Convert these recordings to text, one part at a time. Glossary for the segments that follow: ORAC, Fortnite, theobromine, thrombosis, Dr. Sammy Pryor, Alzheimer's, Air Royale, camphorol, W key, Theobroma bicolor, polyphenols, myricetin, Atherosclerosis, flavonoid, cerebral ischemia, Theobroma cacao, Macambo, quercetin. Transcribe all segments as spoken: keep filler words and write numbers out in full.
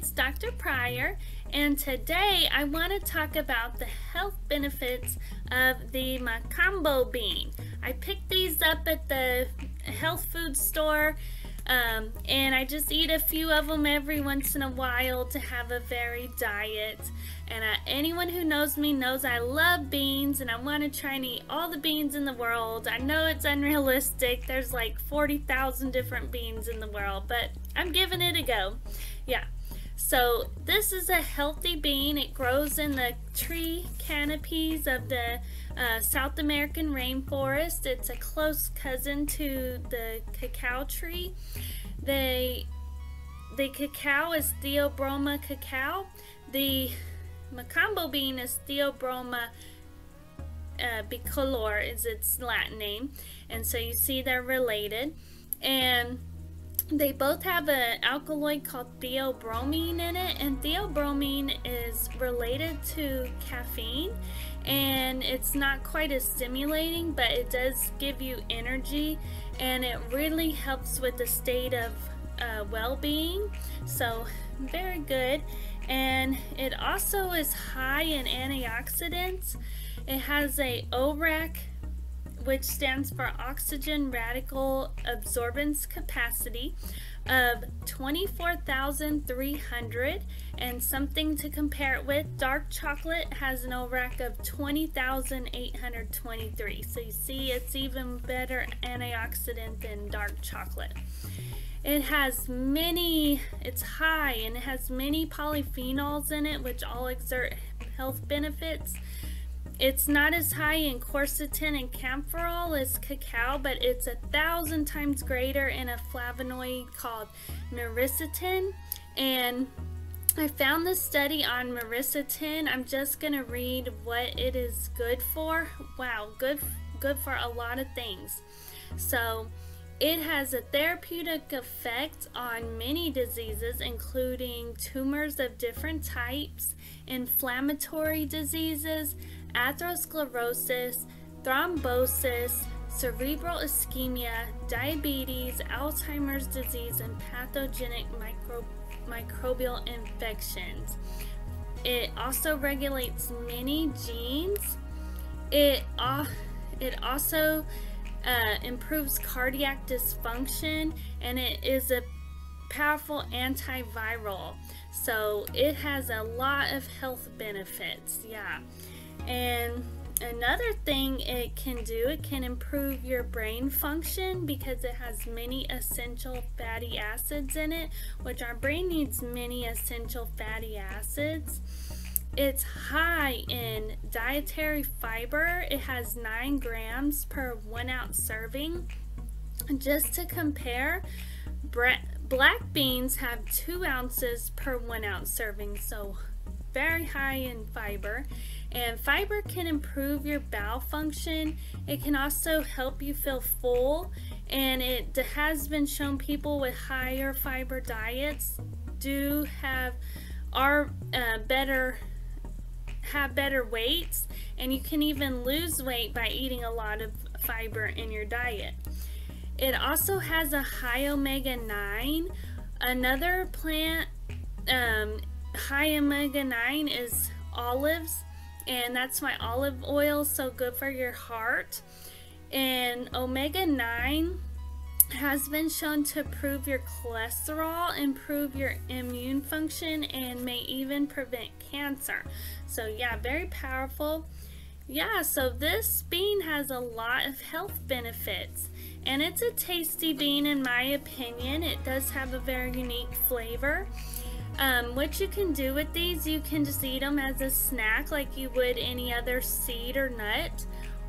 it's Doctor Pryor, and today I want to talk about the health benefits of the Macambo bean. I picked these up at the health food store, um, and I just eat a few of them every once in a while to have a varied diet. And I, anyone who knows me knows I love beans, and I want to try and eat all the beans in the world. I know it's unrealistic. There's like forty thousand different beans in the world, but I'm giving it a go. Yeah. So this is a healthy bean. It grows in the tree canopies of the uh, South American rainforest. It's a close cousin to the cacao tree. The, the cacao is Theobroma cacao. The Macambo bean is Theobroma uh, bicolor is its Latin name, and so you see they're related, and they both have an alkaloid called theobromine in it, and theobromine is related to caffeine, and it's not quite as stimulating, but it does give you energy, and it really helps with the state of uh, well-being, so very good. And it also is high in antioxidants. It has a O R A C, which stands for oxygen radical absorbance capacity, of twenty-four thousand three hundred, and something to compare it with, dark chocolate has an O R A C of twenty thousand eight hundred twenty-three. So you see it's even better antioxidant than dark chocolate. It has many, it's high, and it has many polyphenols in it, which all exert health benefits. It's not as high in quercetin and camphorol as cacao, but it's a thousand times greater in a flavonoid called myricetin. And I found this study on myricetin. I'm just going to read what it is good for. Wow, good, good for a lot of things. So it has a therapeutic effect on many diseases, including tumors of different types, inflammatory diseases, atherosclerosis, thrombosis, cerebral ischemia, diabetes, Alzheimer's disease, and pathogenic micro microbial infections. It also regulates many genes. It, uh, it also Uh, improves cardiac dysfunction, and it is a powerful antiviral, so it has a lot of health benefits. Yeah. And another thing it can do, it can improve your brain function because it has many essential fatty acids in it, which our brain needs many essential fatty acids. It's high in dietary fiber. It has nine grams per one ounce serving. Just to compare, black beans have two ounces per one ounce serving, so very high in fiber. And fiber can improve your bowel function. It can also help you feel full, and it has been shown people with higher fiber diets do have are uh, better have better weights, and you can even lose weight by eating a lot of fiber in your diet. It also has a high omega nine. Another plant um, high omega nine is olives, and that's why olive oil is so good for your heart. And omega nine has been shown to improve your cholesterol, improve your immune function, and may even prevent cancer. So yeah, very powerful. Yeah, so this bean has a lot of health benefits, and it's a tasty bean in my opinion. It does have a very unique flavor. Um, what you can do with these, you can just eat them as a snack like you would any other seed or nut.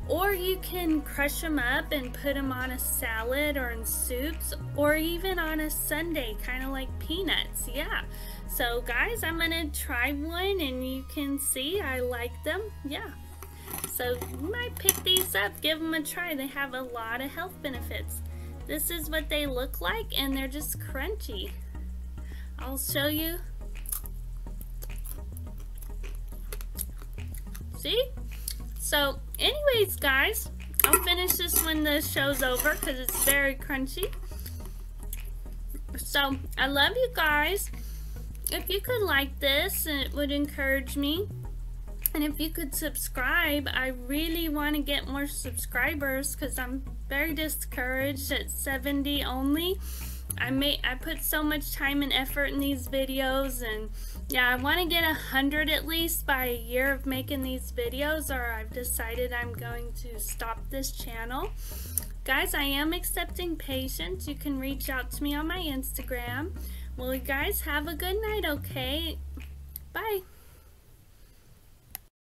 Or you can crush them up and put them on a salad or in soups, or even on a sundae, kind of like peanuts. Yeah. So guys, I'm gonna try one, and you can see I like them. Yeah. So you might pick these up, give them a try. They have a lot of health benefits. This is what they look like, and they're just crunchy. I'll show you. See? So anyways guys, I'll finish this when the show's over because it's very crunchy. So I love you guys, If you could like this, it would encourage me. And if you could subscribe, I really want to get more subscribers because I'm very discouraged at seventy only. I may I put so much time and effort in these videos, and yeah, I want to get a hundred at least by a year of making these videos, or I've decided I'm going to stop this channel. Guys, I am accepting patients. You can reach out to me on my Instagram. Well, you guys have a good night, okay? Bye.